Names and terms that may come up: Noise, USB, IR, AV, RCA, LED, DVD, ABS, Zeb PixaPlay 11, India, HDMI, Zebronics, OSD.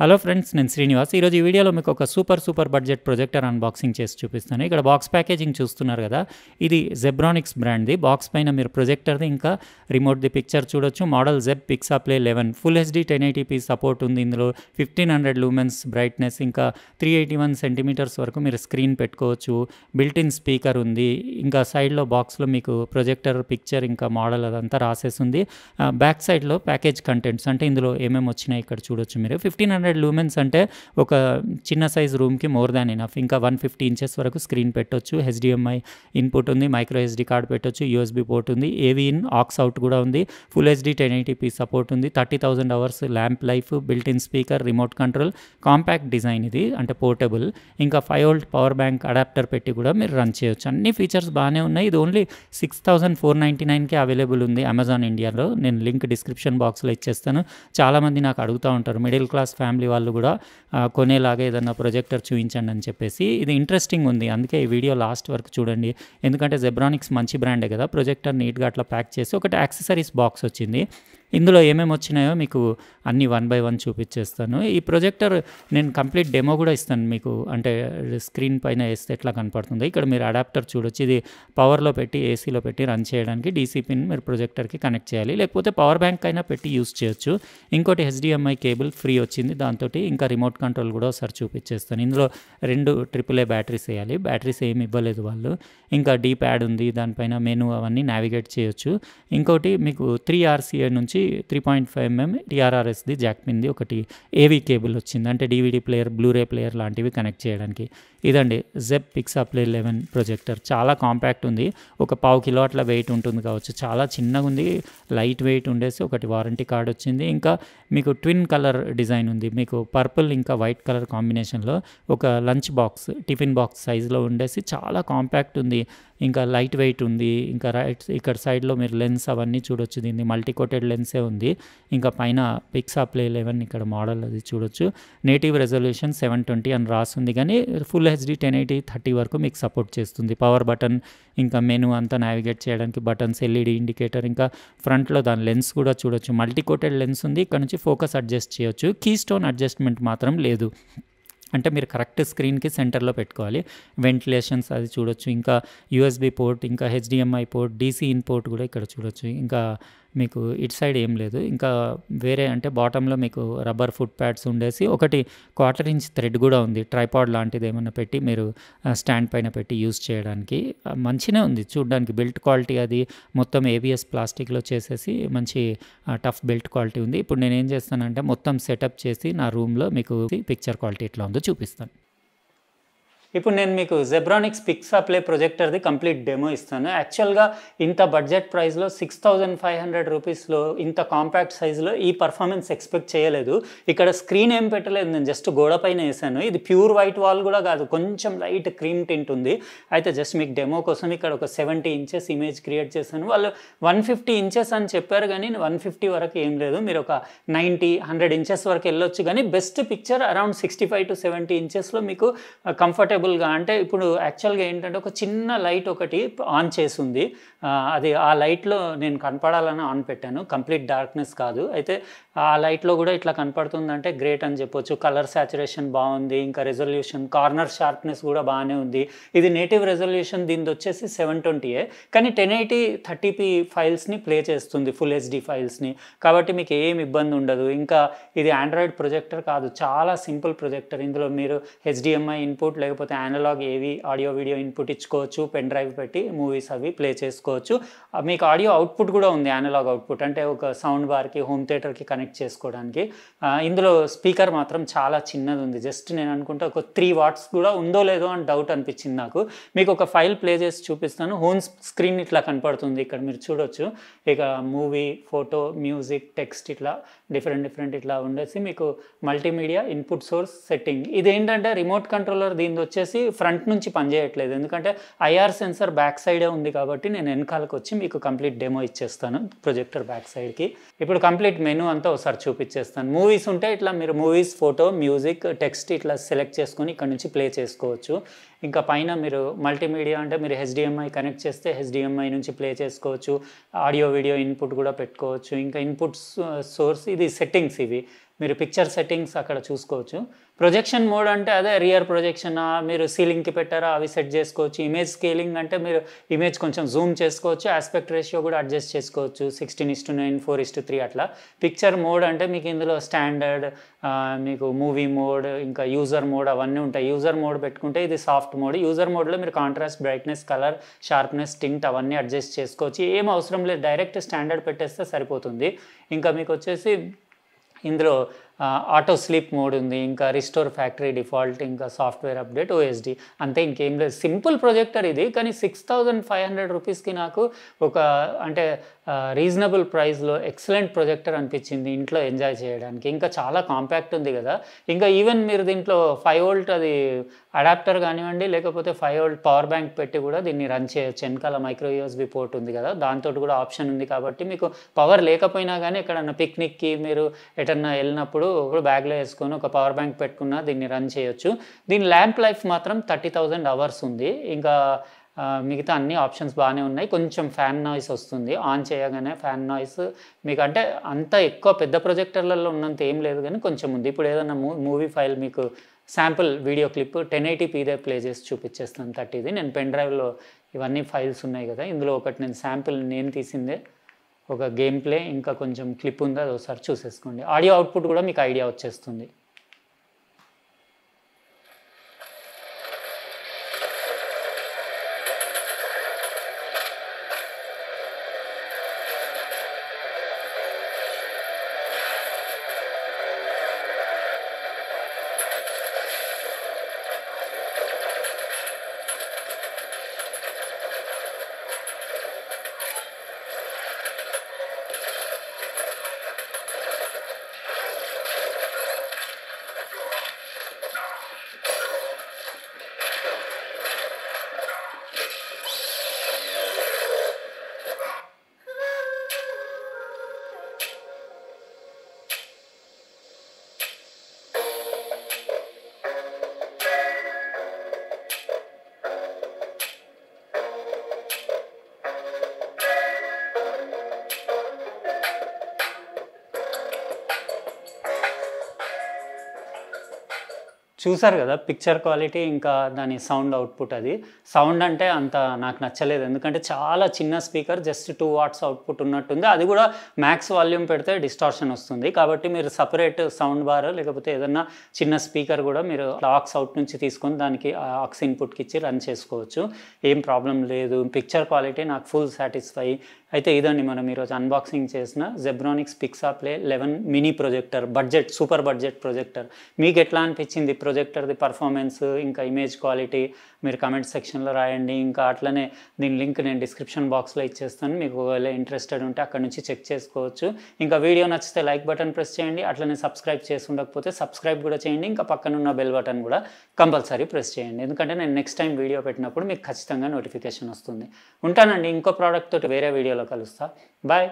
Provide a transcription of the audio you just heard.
Hello friends, నేను శ్రీనివాస్. ఈ రోజు ఈ వీడియోలో మీకు ఒక సూపర్ బడ్జెట్ ప్రొజెక్టర్ అన్బాక్సింగ్ చేసి చూపిస్తాను. ఇక్కడ బాక్స్ ప్యాకేజింగ్ చూస్తున్నారు కదా, ఇది జెబ్రానిక్స్ బ్రాండ్ది. బాక్స్ పైన మీరు ప్రొజెక్టర్ది ఇంకా రిమోట్ది పిక్చర్ చూడొచ్చు. Model Zeb PixaPlay 11, full HD 1080p support ఉంది. ఇందులో 1500 లూమెన్స్ బ్రైట్నెస్, ఇంకా 381 సెంటీమీటర్స్ వరకు మీరు స్క్రీన్ పెట్టుకోవచ్చు. బిల్ట్ ఇన్ స్పీకర్ ఉంది. ఇంకా సైడ్లో బాక్స్లో మీకు ప్రొజెక్టర్ పిక్చర్ ఇంకా మోడల్ అదంతా రాసేసింది. బ్యాక్ సైడ్లో ప్యాకేజ్ కంటెంట్స్ అంటే ఇందులో ఏమేమి వచ్చినాయి ఇక్కడ చూడొచ్చు మీరు. 1500 లూమెన్స్ అంటే ఒక చిన్న సైజ్ రూమ్కి మోర్ దాన్ ఎనఫ్. ఇంకా 150 ఇంచెస్ వరకు స్క్రీన్ పెట్టొచ్చు. HDMI ఇన్పుట్ ఉంది, మైక్రో ఎస్డి కార్డ్ పెట్టొచ్చు, USB పోర్ట్ ఉంది, AV ఇన్ ఆక్స్ అవుట్ కూడా ఉంది, ఫుల్ హెచ్డి 1080p సపోర్ట్ ఉంది, 30,000 hours lamp life, built in speaker, remote control, compact design ఇది అంటే పోర్టబుల్. ఇంకా 5V పవర్ బ్యాంక్ అడాప్టర్ పెట్టి కూడా మీరు రన్ చేయొచ్చు. అన్ని ఫీచర్స్ బాగానే ఉన్నాయి. ఇది ఓన్లీ 6,499కే అవైలబుల్ ఉంది Amazon ఇండియాలో. నేను లింక్ డిస్క్రిప్షన్ బాక్స్లో ఇచ్చేస్తాను. చాలామంది నాకు అడుగుతూ ఉంటారు, మిడిల్ క్లాస్ ఫ్యామిలీ వాళ్ళు కూడా కొనేలాగా ఏదన్నా ప్రొజెక్టర్ చూపించండి అని చెప్పేసి. ఇది ఇంట్రెస్టింగ్ ఉంది, అందుకే ఈ వీడియో లాస్ట్ వరకు చూడండి. ఎందుకంటే జెబ్రానిక్స్ మంచి బ్రాండే కదా. ప్రొజెక్టర్ నీట్గా అట్లా ప్యాక్ చేసి ఒకటి యాక్సెసరీస్ బాక్స్ వచ్చింది. ఇందులో ఏమేమి వచ్చినాయో మీకు అన్నీ 1 by 1 చూపించేస్తాను. ఈ ప్రొజెక్టర్ నేను కంప్లీట్ డెమో కూడా ఇస్తాను మీకు, అంటే స్క్రీన్ పైన వేస్తే ఎట్లా కనపడుతుంది. ఇక్కడ మీరు అడాప్టర్ చూడొచ్చు. ఇది పవర్లో పెట్టి, ఏసీలో పెట్టి రన్ చేయడానికి DC పిన్ మీరు ప్రొజెక్టర్కి కనెక్ట్ చేయాలి, లేకపోతే పవర్ బ్యాంక్ అయినా పెట్టి యూజ్ చేయొచ్చు. ఇంకోటి HDMI కేబుల్ ఫ్రీ వచ్చింది దాంతో. ఇంకా రిమోట్ కంట్రోల్ కూడా ఒకసారి చూపించేస్తాను. ఇందులో 2 AAA బ్యాటరీస్ వేయాలి. బ్యాటరీస్ ఏమి ఇవ్వలేదు వాళ్ళు. ఇంకా డీ ప్యాడ్ ఉంది, దానిపైన మెను అవన్నీ నావిగేట్ చేయొచ్చు. ఇంకోటి మీకు 3RCA నుంచి 3.5mm TRRSది జాక్ పిన్ది ఒకటి AV కేబుల్ వచ్చింది, అంటే DVD ప్లేయర్, బ్లూరే ప్లేయర్ లాంటివి కనెక్ట్ చేయడానికి. ఇదండి Zeb PixaPlay 11 ప్రొజెక్టర్. చాలా కాంపాక్ట్ ఉంది, ఒక 1/2 కిలో అట్లా వెయిట్ ఉంటుంది కావచ్చు. చాలా చిన్నగా ఉంది, లైట్ వెయిట్ ఉండేసి ఒకటి వారంటీ కార్డ్ వచ్చింది. ఇంకా మీకు ట్విన్ కలర్ డిజైన్ ఉంది, మీకు పర్పుల్ ఇంకా వైట్ కలర్ కాంబినేషన్లో ఒక లంచ్ బాక్స్, టిఫిన్ బాక్స్ సైజులో ఉండేసి చాలా కాంపాక్ట్ ఉంది. ఇంకా లైట్ వెయిట్ ఉంది. ఇంకా రైట్ ఇక్కడ సైడ్లో మీరు లెన్స్ అవన్నీ చూడొచ్చు. దీన్ని మల్టీ కోటెడ్ లెన్సే ఉంది. ఇంకా పైన PixaPlay 11 ఇక్కడ మోడల్ అది చూడొచ్చు. నేటివ్ రెజల్యూషన్ 720 అని రాస్తుంది, కానీ ఫుల్ హెచ్డి 1080x30 వరకు మీకు సపోర్ట్ చేస్తుంది. పవర్ బటన్, ఇంకా మెను అంతా నావిగేట్ చేయడానికి బటన్స్, LED ఇండికేటర్, ఇంకా ఫ్రంట్లో దాని లెన్స్ కూడా చూడొచ్చు. మల్టీ కోటెడ్ లెన్స్ ఉంది. ఇక్కడ నుంచి ఫోకస్ అడ్జస్ట్ చేయొచ్చు. కీ స్టోన్ అడ్జస్ట్మెంట్ మాత్రం లేదు, అంటే మీరు కరెక్ట్ స్క్రీన్కి సెంటర్లో పెట్టుకోవాలి. వెంటిలేషన్స్ అది చూడొచ్చు. ఇంకా USB పోర్ట్, ఇంకా HDMI port, DC in port కూడా ఇక్కడ చూడొచ్చు. ఇంకా మీకు ఇటు సైడ్ ఏం లేదు. ఇంకా వేరే అంటే బాటంలో మీకు రబ్బర్ ఫుట్ ప్యాడ్స్ ఉండేసి ఒకటి 1/4 ఇంచ్ థ్రెడ్ కూడా ఉంది. ట్రైపాడ్ లాంటిది ఏమన్నా పెట్టి మీరు స్టాండ్ పైన పెట్టి యూజ్ చేయడానికి మంచిగా ఉంది చూడడానికి. బిల్ట్ క్వాలిటీ అది మొత్తం ABS ప్లాస్టిక్లో చేసేసి మంచి టఫ్ బిల్ట్ క్వాలిటీ ఉంది. ఇప్పుడు నేను ఏం చేస్తానంటే మొత్తం సెటప్ చేసి నా రూమ్లో మీకు పిక్చర్ క్వాలిటీ ఎట్లా ఉందో చూపిస్తాను. ఇప్పుడు నేను మీకు జెబ్రానిక్స్ PixaPlay ప్రొజెక్టర్ది కంప్లీట్ డెమో ఇస్తాను. యాక్చువల్గా ఇంత బడ్జెట్ ప్రైస్లో 6,500 రూపీస్లో ఇంత కాంపాక్ట్ సైజులో ఈ పర్ఫార్మెన్స్ ఎక్స్పెక్ట్ చేయలేదు. ఇక్కడ స్క్రీన్ ఏం పెట్టలేదు, నేను జస్ట్ గోడ పైన వేసాను. ఇది ప్యూర్ వైట్ వాల్ కూడా కాదు, కొంచెం లైట్ క్రీమ్ టింట్ ఉంది. అయితే జస్ట్ మీకు డెమో కోసం ఇక్కడ ఒక 70 ఇంచెస్ ఇమేజ్ క్రియేట్ చేశాను. వాళ్ళు 150 ఇంచెస్ అని చెప్పారు, కానీ 150 వరకు ఏం లేదు. మీరు ఒక 90-100 ఇంచెస్ వరకు వెళ్ళొచ్చు, కానీ బెస్ట్ పిక్చర్ అరౌండ్ 65-70 ఇంచెస్లో మీకు కంఫర్టబుల్. అంటే ఇప్పుడు యాక్చువల్గా ఏంటంటే ఒక చిన్న లైట్ ఒకటి ఆన్ చేసింది, అది ఆ లైట్లో నేను కనపడాలని ఆన్ పెట్టాను, కంప్లీట్ డార్క్నెస్ కాదు. అయితే ఆ లైట్లో కూడా ఇట్లా కనపడుతుందంటే గ్రేట్ అని చెప్పొచ్చు. కలర్ సాచురేషన్ బాగుంది, ఇంకా రెజల్యూషన్, కార్నర్ షార్ప్నెస్ కూడా బాగానే ఉంది. ఇది నేటివ్ రెజల్యూషన్, దీనిది వచ్చేసి 720, కానీ 1080x30p ఫైల్స్ని ప్లే చేస్తుంది, ఫుల్ హెచ్డి ఫైల్స్ని. కాబట్టి మీకు ఏం ఇబ్బంది ఉండదు. ఇంకా ఇది ఆండ్రాయిడ్ ప్రొజెక్టర్ కాదు, చాలా సింపుల్ ప్రొజెక్టర్. ఇందులో మీరు HDMI ఇన్పుట్, లేకపోతే analogue AV audio video input ఇచ్చుకోవచ్చు. పెన్ డ్రైవ్ పెట్టి మూవీస్ అవి ప్లే చేసుకోవచ్చు. మీకు ఆడియో అవుట్పుట్ కూడా ఉంది, అనలాగ్ అవుట్పుట్, అంటే ఒక సౌండ్ బార్కి, హోమ్ థియేటర్కి కనెక్ట్ చేసుకోవడానికి. ఇందులో స్పీకర్ మాత్రం చాలా చిన్నది ఉంది. జస్ట్ నేను అనుకుంటే ఒక 3 watts కూడా ఉందో లేదో అని డౌట్ అనిపించింది నాకు. మీకు ఒక ఫైల్ ప్లే చేసి చూపిస్తాను. హోమ్ స్క్రీన్ ఇట్లా కనపడుతుంది, ఇక్కడ మీరు చూడొచ్చు. ఇక మూవీ, ఫోటో, మ్యూజిక్, టెక్స్ట్ ఇట్లా డిఫరెంట్ ఇట్లా ఉండేసి మీకు మల్టీమీడియా ఇన్పుట్ సోర్స్ సెట్టింగ్. ఇదేంటంటే రిమోట్ కంట్రోలర్ దీని వచ్చేసి ఫ్రంట్ నుంచి పనిచేయట్లేదు, ఎందుకంటే IR సెన్సర్ బ్యాక్ సైడే ఉంది. కాబట్టి నేను వెనకాలకు వచ్చి మీకు కంప్లీట్ డెమో ఇచ్చేస్తాను ప్రొజెక్టర్ బ్యాక్ సైడ్కి. ఇప్పుడు కంప్లీట్ మెను అంతా ఒకసారి చూపించేస్తాను. మూవీస్ ఉంటే ఇట్లా మీరు మూవీస్, ఫోటో, మ్యూజిక్, టెక్స్ట్ ఇట్లా సెలెక్ట్ చేసుకొని ఇక్కడ నుంచి ప్లే చేసుకోవచ్చు. ఇంకా పైన మీరు మల్టీమీడియా అంటే మీరు HDMI కనెక్ట్ చేస్తే HDMI నుంచి ప్లే చేసుకోవచ్చు. ఆడియో వీడియో ఇన్పుట్ కూడా పెట్టుకోవచ్చు. ఇంకా ఇన్పుట్ సోర్స్ ఇది సెట్టింగ్స్, ఇవి మీరు పిక్చర్ సెట్టింగ్స్ అక్కడ చూసుకోవచ్చు. ప్రొజెక్షన్ మోడ్ అంటే అదే రియర్ ప్రొజెక్షన్, మీరు సీలింగ్కి పెట్టారా అవి సెట్ చేసుకోవచ్చు. ఇమేజ్ స్కేలింగ్ అంటే మీరు ఇమేజ్ కొంచెం జూమ్ చేసుకోవచ్చు, ఆస్పెక్ట్ రేషియో కూడా అడ్జస్ట్ చేసుకోవచ్చు 16:9, 4:3 అట్లా. పిక్చర్ మోడ్ అంటే మీకు ఇందులో స్టాండర్డ్, మీకు మూవీ మోడ్, ఇంకా యూజర్ మోడ్ అవన్నీ ఉంటాయి. యూజర్ మోడ్ పెట్టుకుంటే ఇది సాఫ్ట్ మోడ్. యూజర్ మోడ్లో మీరు contrast, brightness, colour, sharpness, tint అవన్నీ అడ్జస్ట్ చేసుకోవచ్చు. ఏం అవసరం లేదు, డైరెక్ట్ స్టాండర్డ్ పెట్టేస్తే సరిపోతుంది. ఇంకా మీకు వచ్చేసి ఇందులో ఆటో స్లీప్ మోడ్ ఉంది, ఇంకా రిస్టోర్ ఫ్యాక్టరీ డిఫాల్ట్, ఇంకా సాఫ్ట్వేర్ అప్డేట్, OSD అంతే, ఇంకేం లేదు. సింపుల్ ప్రొజెక్టర్ ఇది, కానీ 6500 రూపీస్కి నాకు ఒక అంటే రీజనబుల్ ప్రైస్లో ఎక్సలెంట్ ప్రొజెక్టర్ అనిపించింది ఇంట్లో ఎంజాయ్ చేయడానికి. ఇంకా చాలా కాంపాక్ట్ ఉంది కదా. ఇంకా ఈవెన్ మీరు దీంట్లో 5V అది అడాప్టర్ కానివ్వండి, లేకపోతే 5V పవర్ బ్యాంక్ పెట్టి కూడా దీన్ని రన్ చేయొచ్చు. వెనకాల మైక్రోయూఎస్బీ పోర్ట్ ఉంది కదా, దాంతో కూడా ఆప్షన్ ఉంది. కాబట్టి మీకు పవర్ లేకపోయినా కానీ ఎక్కడన్నా పిక్నిక్కి మీరు ఎటన్నా వెళ్ళినప్పుడు ఇప్పుడు బ్యాగ్లో వేసుకొని ఒక పవర్ బ్యాంక్ పెట్టుకున్నా దీన్ని రన్ చేయొచ్చు. దీని ల్యాంప్ లైఫ్ మాత్రం 30,000 అవర్స్ ఉంది. ఇంకా మిగతా అన్ని ఆప్షన్స్ బాగానే ఉన్నాయి. కొంచెం ఫ్యాన్ నాయిస్ వస్తుంది ఆన్ చేయగానే, ఫ్యాన్ నాయిస్ మీకు అంటే అంత ఎక్కువ పెద్ద ప్రొజెక్టర్లలో ఉన్నంత ఏం లేదు కానీ కొంచెం ఉంది. ఇప్పుడు ఏదైనా మూవీ ఫైల్ మీకు శాంపుల్ వీడియో క్లిప్ 1080pదే ప్లే చేసి చూపించేస్తాను. 30ది నేను పెన్ డ్రైవ్లో ఇవన్నీ ఫైల్స్ ఉన్నాయి కదా, ఇందులో ఒకటి నేను శాంపుల్ నేను తీసిందే ఒక గేమ్ ప్లే, ఇంకా కొంచెం క్లిప్ ఉందో అది ఒకసారి చూసేసుకోండి. ఆడియో అవుట్పుట్ కూడా మీకు ఐడియా వచ్చేస్తుంది. చూసారు కదా పిక్చర్ క్వాలిటీ, ఇంకా దాని సౌండ్ అవుట్పుట్. అది సౌండ్ అంటే అంత నాకు నచ్చలేదు, ఎందుకంటే చాలా చిన్న స్పీకర్, జస్ట్ 2W అవుట్పుట్ ఉన్నట్టుంది. అది కూడా మ్యాక్స్ వాల్యూమ్ పెడితే డిస్టార్షన్ వస్తుంది. కాబట్టి మీరు సపరేట్ సౌండ్ బార్ లేకపోతే ఏదన్నా చిన్న స్పీకర్ కూడా మీరు ఆక్స్ అవుట్ నుంచి తీసుకొని దానికి ఆక్స్ ఇన్పుట్కి ఇచ్చి రన్ చేసుకోవచ్చు. ఏం ప్రాబ్లం లేదు. పిక్చర్ క్వాలిటీ నాకు ఫుల్ సాటిస్ఫై. అయితే ఇదండి మనం ఈరోజు అన్బాక్సింగ్ చేసిన Zebronics PixaPlay 11 mini projector, budget super budget projector. మీకు ఎట్లా అనిపించింది ప్రొజెక్టర్ది పర్ఫార్మెన్స్, ఇంకా ఇమేజ్ క్వాలిటీ మీరు కమెంట్ సెక్షన్లో రాయండి. ఇంకా అట్లనే దీని లింక్ నేను డిస్క్రిప్షన్ బాక్స్లో ఇచ్చేస్తాను, మీకు ఒకవేళ ఇంట్రెస్టెడ్ ఉంటే అక్కడ నుంచి చెక్ చేసుకోవచ్చు. ఇంకా వీడియో నచ్చితే లైక్ బటన్ ప్రెస్ చేయండి, అట్లనే సబ్స్క్రైబ్ చేసి ఉండకపోతే సబ్స్క్రైబ్ కూడా చేయండి. ఇంకా పక్కనున్న బెల్ బటన్ కూడా కంపల్సరీ ప్రెస్ చేయండి, ఎందుకంటే నేను నెక్స్ట్ టైం వీడియో పెట్టినప్పుడు మీకు ఖచ్చితంగా నోటిఫికేషన్ వస్తుంది. ఉంటానండి, ఇంకో ప్రోడక్ట్ తోటి వేరే వీడియోలో కలుస్తా. బాయ్.